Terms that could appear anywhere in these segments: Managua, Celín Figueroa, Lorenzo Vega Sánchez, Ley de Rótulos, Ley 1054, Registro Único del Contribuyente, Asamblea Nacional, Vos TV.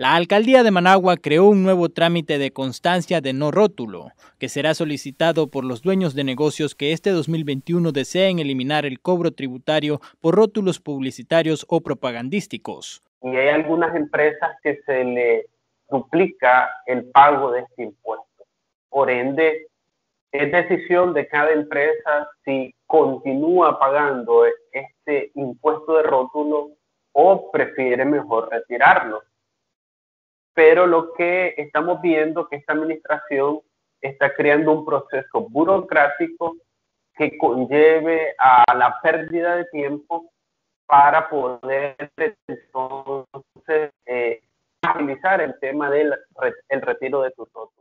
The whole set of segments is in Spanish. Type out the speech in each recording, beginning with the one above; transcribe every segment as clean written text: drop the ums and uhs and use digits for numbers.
La Alcaldía de Managua creó un nuevo trámite de constancia de no rótulo, que será solicitado por los dueños de negocios que este 2021 deseen eliminar el cobro tributario por rótulos publicitarios o propagandísticos. Y hay algunas empresas que se le duplica el pago de este impuesto. Por ende, es decisión de cada empresa si continúa pagando este impuesto de rótulo o prefiere mejor retirarlo. Pero lo que estamos viendo es que esta administración está creando un proceso burocrático que conlleve a la pérdida de tiempo para poder entonces agilizar el tema del retiro de tus votos.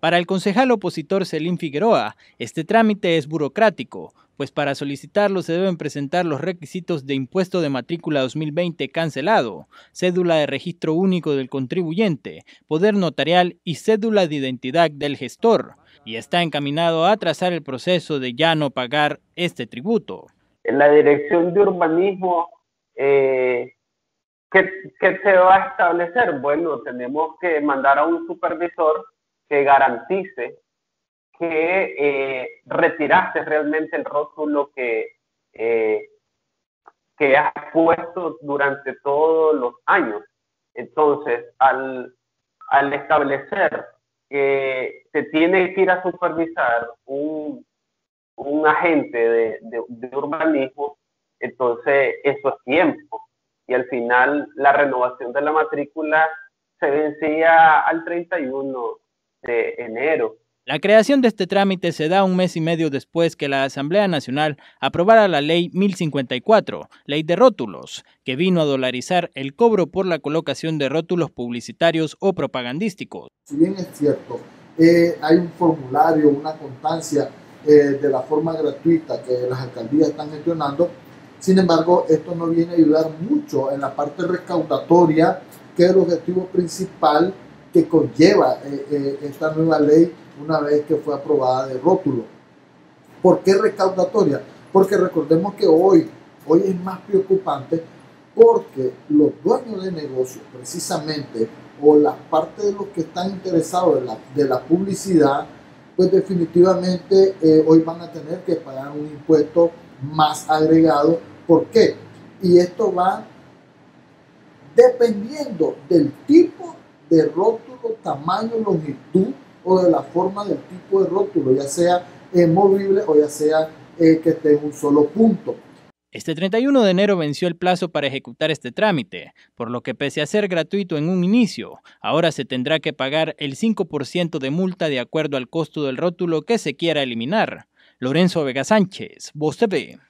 Para el concejal opositor Celín Figueroa, este trámite es burocrático, pues para solicitarlo se deben presentar los requisitos de impuesto de matrícula 2020 cancelado, cédula de registro único del contribuyente, poder notarial y cédula de identidad del gestor, y está encaminado a atrasar el proceso de ya no pagar este tributo. La Dirección de Urbanismo, ¿qué se va a establecer? Bueno, tenemos que mandar a un supervisor que garantice que retiraste realmente el rótulo que has puesto durante todos los años. Entonces, al establecer que se tiene que ir a supervisar un agente de urbanismo, entonces eso es tiempo. Y al final la renovación de la matrícula se vencía al 31 de enero. La creación de este trámite se da un mes y medio después que la Asamblea Nacional aprobara la Ley 1054, Ley de Rótulos, que vino a dolarizar el cobro por la colocación de rótulos publicitarios o propagandísticos. Si bien es cierto, hay un formulario, una constancia de la forma gratuita que las alcaldías están gestionando, sin embargo, esto no viene a ayudar mucho en la parte recaudatoria, que es el objetivo principal que conlleva esta nueva ley una vez que fue aprobada de rótulo. ¿Por qué recaudatoria? Porque recordemos que hoy es más preocupante porque los dueños de negocios precisamente o la parte de los que están interesados de la publicidad, pues definitivamente hoy van a tener que pagar un impuesto más agregado. ¿Por qué? Y esto va dependiendo del tipo de rótulo, tamaño, longitud o de la forma del tipo de rótulo, ya sea movible o ya sea que esté en un solo punto. Este 31 de enero venció el plazo para ejecutar este trámite, por lo que pese a ser gratuito en un inicio, ahora se tendrá que pagar el 5% de multa de acuerdo al costo del rótulo que se quiera eliminar. Lorenzo Vega Sánchez, Vos TV.